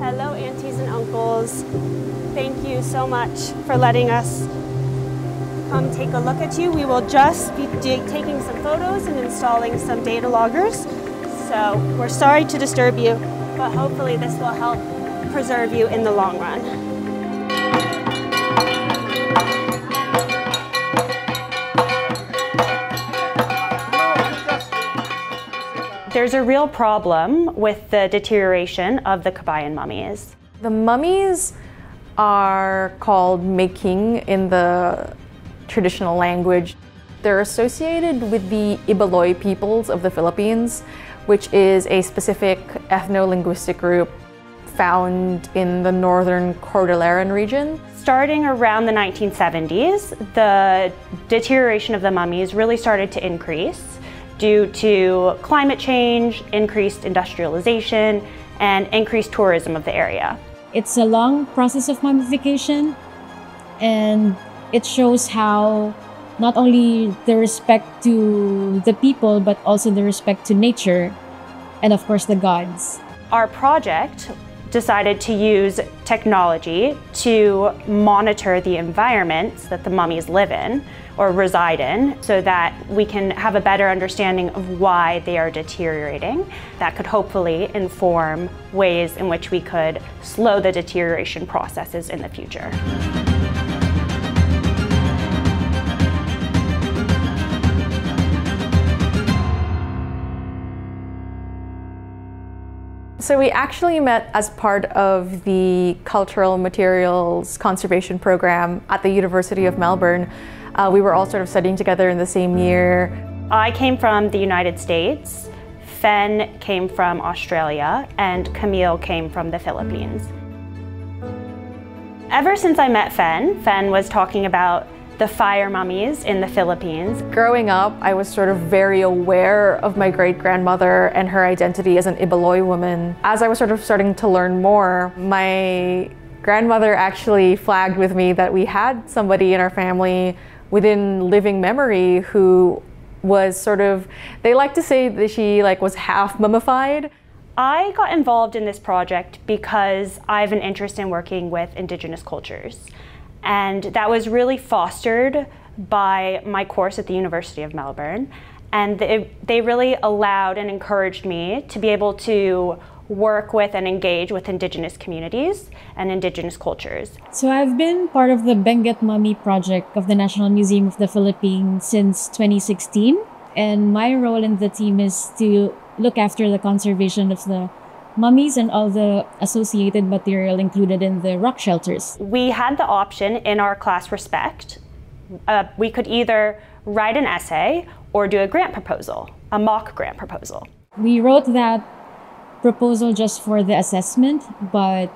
Hello, aunties and uncles. Thank you so much for letting us come take a look at you. We will just be taking some photos and installing some data loggers. So we're sorry to disturb you, but hopefully this will help preserve you in the long run. There's a real problem with the deterioration of the Kabayan mummies. The mummies are called meking in the traditional language. They're associated with the Ibaloi peoples of the Philippines, which is a specific ethno-linguistic group found in the northern Cordilleran region. Starting around the 1970s, the deterioration of the mummies really started to increase due to climate change, increased industrialization, and increased tourism of the area. It's a long process of mummification, and it shows how not only the respect to the people, but also the respect to nature, and of course the gods. Our project decided to use technology to monitor the environments that the mummies live in or reside in so that we can have a better understanding of why they are deteriorating. That could hopefully inform ways in which we could slow the deterioration processes in the future. So we actually met as part of the Cultural Materials Conservation Program at the University of Melbourne. We were all sort of studying together in the same year. I came from the United States, Fen came from Australia, and Camille came from the Philippines. Ever since I met Fen, Fen was talking about the fire mummies in the Philippines. Growing up, I was sort of very aware of my great-grandmother and her identity as an Ibaloi woman. As I was sort of starting to learn more, my grandmother actually flagged with me that we had somebody in our family within living memory who was sort of, they like to say that she was half mummified. I got involved in this project because I have an interest in working with Indigenous cultures. And that was really fostered by my course at the University of Melbourne. And they really allowed and encouraged me to be able to work with and engage with Indigenous communities and Indigenous cultures. So I've been part of the Benguet Mummy Project of the National Museum of the Philippines since 2016. And my role in the team is to look after the conservation of the mummies and all the associated material included in the rock shelters. We had the option in our class Respect. We could either write an essay or do a grant proposal, a mock grant proposal. We wrote that proposal just for the assessment, but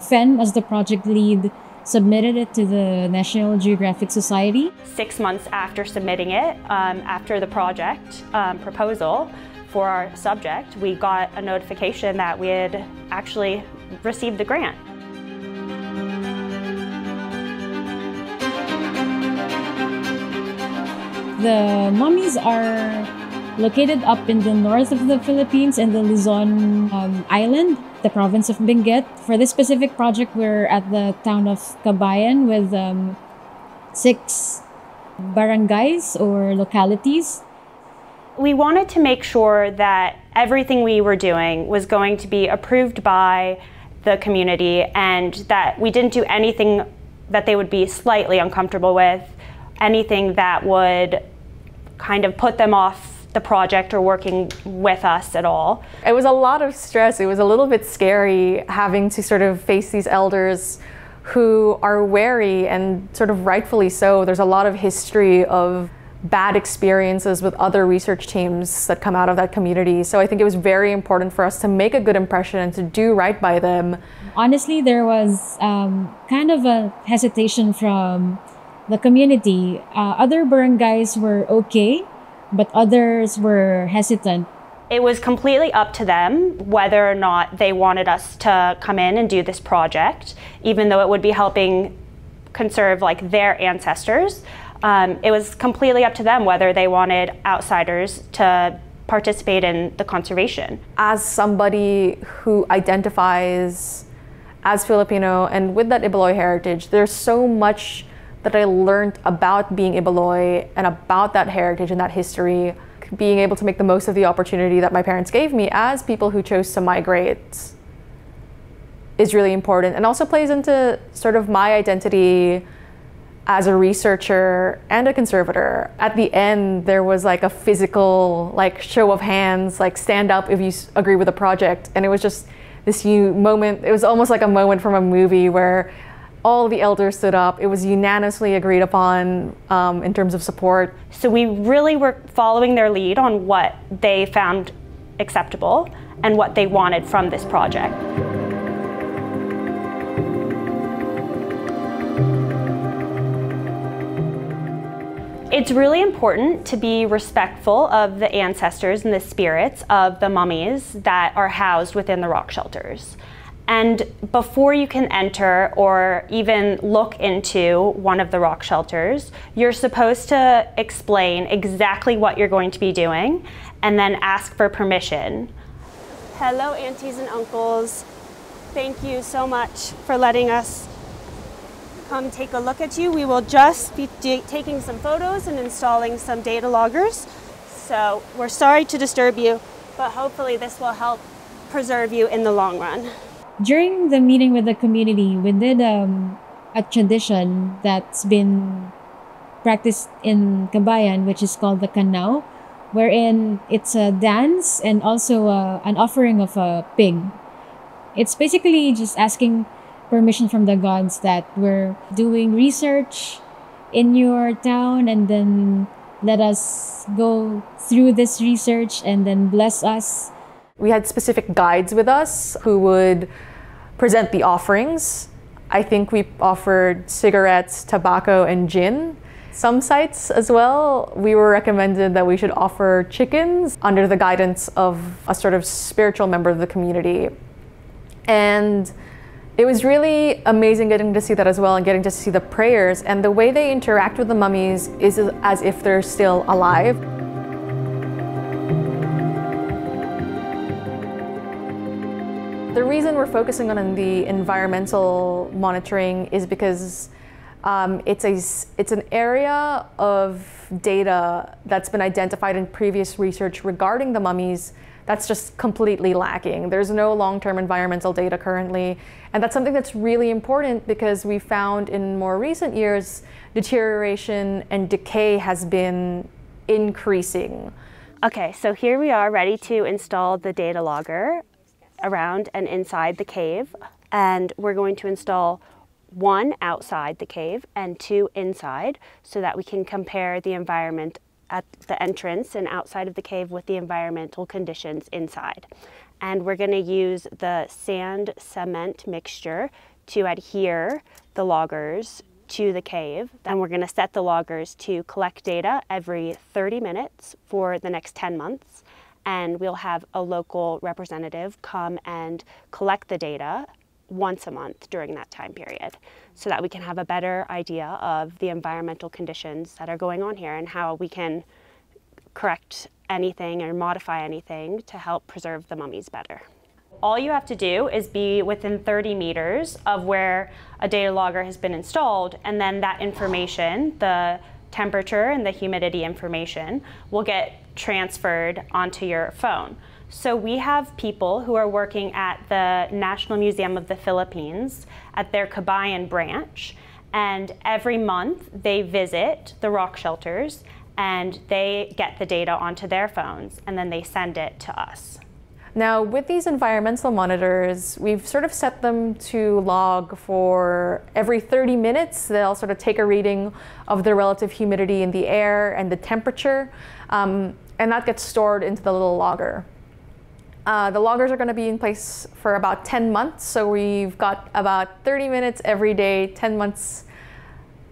Fen, as the project lead, submitted it to the National Geographic Society. 6 months after submitting it, after the project proposal, for our subject, we got a notification that we had actually received the grant. The mummies are located up in the north of the Philippines in the Luzon island, the province of Benguet. For this specific project, we're at the town of Kabayan with 6 barangays or localities. We wanted to make sure that everything we were doing was going to be approved by the community and that we didn't do anything that they would be slightly uncomfortable with, anything that would kind of put them off the project or working with us at all. It was a lot of stress. It was a little bit scary having to sort of face these elders who are wary and sort of rightfully so. There's a lot of history of bad experiences with other research teams that come out of that community. So I think it was very important for us to make a good impression and to do right by them. Honestly, there was kind of a hesitation from the community. Other barangays were okay, but others were hesitant. It was completely up to them whether or not they wanted us to come in and do this project, even though it would be helping conserve their ancestors. It was completely up to them whether they wanted outsiders to participate in the conservation. As somebody who identifies as Filipino and with that Ibaloi heritage, there's so much that I learned about being Ibaloi and about that heritage and that history, being able to make the most of the opportunity that my parents gave me as people who chose to migrate is really important, and also plays into sort of my identity as a researcher and a conservator. At the end, there was like a physical like show of hands, like stand up if you agree with the project. And it was just this moment, it was almost like a moment from a movie where all the elders stood up. It was unanimously agreed upon in terms of support. So we really were following their lead on what they found acceptable and what they wanted from this project. It's really important to be respectful of the ancestors and the spirits of the mummies that are housed within the rock shelters. And before you can enter or even look into one of the rock shelters, you're supposed to explain exactly what you're going to be doing and then ask for permission. Hello, aunties and uncles. Thank you so much for letting us come take a look at you. We will just be taking some photos and installing some data loggers. So we're sorry to disturb you, but hopefully this will help preserve you in the long run. During the meeting with the community, we did a tradition that's been practiced in Kabayan, which is called the Kanao, wherein it's a dance and also an offering of a pig. It's basically just asking permission from the gods that we're doing research in your town, and then let us go through this research and then bless us. We had specific guides with us who would present the offerings. I think we offered cigarettes, tobacco, and gin. Some sites as well, we were recommended that we should offer chickens under the guidance of a sort of spiritual member of the community. And it was really amazing getting to see that as well, and getting to see the prayers, and the way they interact with the mummies is as if they're still alive. The reason we're focusing on the environmental monitoring is because it's an area of data that's been identified in previous research regarding the mummies that's just completely lacking. There's no long-term environmental data currently. And that's something that's really important because we found in more recent years, deterioration and decay has been increasing. Okay, so here we are ready to install the data logger around and inside the cave. And we're going to install one outside the cave and two inside so that we can compare the environment at the entrance and outside of the cave with the environmental conditions inside. And we're going to use the sand cement mixture to adhere the loggers to the cave. And we're going to set the loggers to collect data every 30 minutes for the next 10 months. And we'll have a local representative come and collect the data once a month during that time period, so that we can have a better idea of the environmental conditions that are going on here and how we can correct anything or modify anything to help preserve the mummies better. All you have to do is be within 30 meters of where a data logger has been installed, and then that information, the temperature and the humidity information, will get transferred onto your phone. So we have people who are working at the National Museum of the Philippines at their Kabayan branch, and every month they visit the rock shelters and they get the data onto their phones and then they send it to us. Now with these environmental monitors, we've sort of set them to log for every 30 minutes. They'll sort of take a reading of the relative humidity in the air and the temperature, and that gets stored into the little logger. The loggers are going to be in place for about 10 months, so we've got about 30 minutes every day, 10 months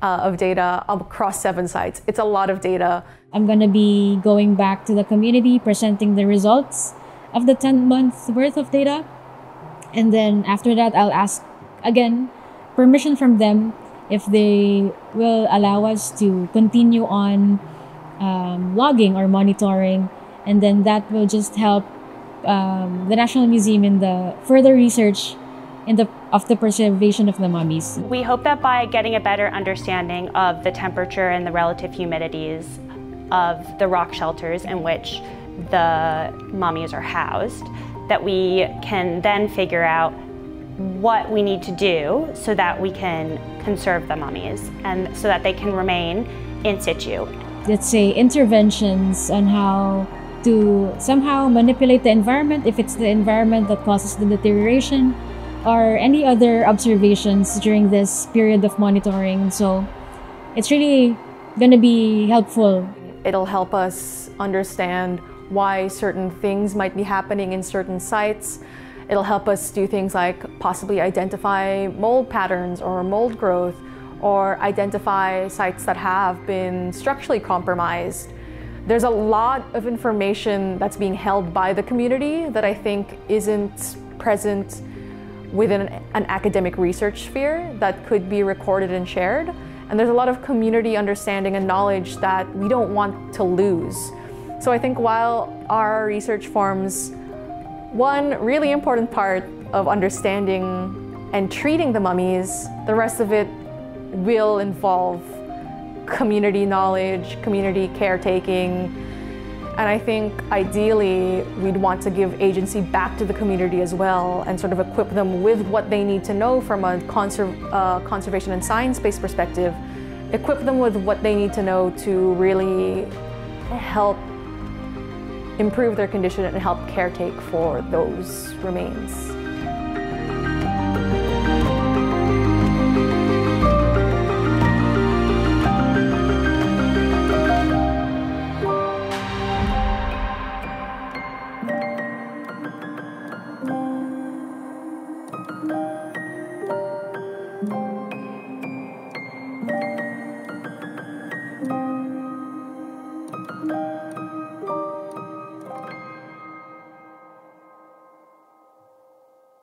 of data across 7 sites. It's a lot of data. I'm going to be going back to the community, presenting the results of the 10 months worth of data, and then after that I'll ask again permission from them if they will allow us to continue on logging or monitoring And then that will just help the National Museum in the further research of the preservation of the mummies. We hope that by getting a better understanding of the temperature and the relative humidities of the rock shelters in which the mummies are housed, that we can then figure out what we need to do so that we can conserve the mummies and so that they can remain in situ. Let's say interventions on how to somehow manipulate the environment, if it's the environment that causes the deterioration, or any other observations during this period of monitoring. So it's really going to be helpful. It'll help us understand why certain things might be happening in certain sites. It'll help us do things like possibly identify mold patterns or mold growth, or identify sites that have been structurally compromised. There's a lot of information that's being held by the community that I think isn't present within an academic research sphere that could be recorded and shared. And there's a lot of community understanding and knowledge that we don't want to lose. So I think while our research forms one really important part of understanding and treating the mummies, the rest of it will involve community knowledge, community caretaking, and I think ideally we'd want to give agency back to the community as well and sort of equip them with what they need to know from a conservation and science-based perspective, equip them with what they need to know to really help improve their condition and help caretake for those remains.